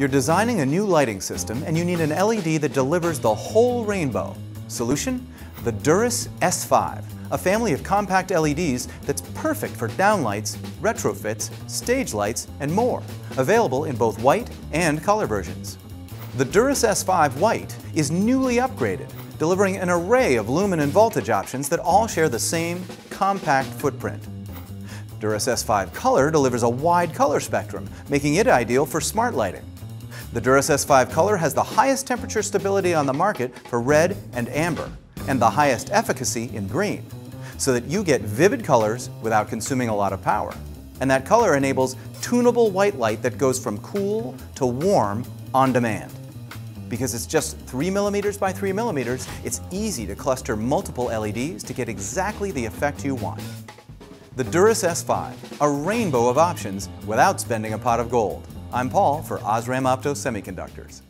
You're designing a new lighting system and you need an LED that delivers the whole rainbow. Solution? The DURIS S5, a family of compact LEDs that's perfect for downlights, retrofits, stage lights, and more, available in both white and color versions. The DURIS S5 White is newly upgraded, delivering an array of lumen and voltage options that all share the same compact footprint. DURIS S5 Color delivers a wide color spectrum, making it ideal for smart lighting. The DURIS S5 Color has the highest temperature stability on the market for red and amber, and the highest efficacy in green, so that you get vivid colors without consuming a lot of power. And that color enables tunable white light that goes from cool to warm on demand. Because it's just 3 mm by 3 mm, it's easy to cluster multiple LEDs to get exactly the effect you want. The DURIS S5, a rainbow of options without spending a pot of gold. I'm Paul for Osram Opto Semiconductors.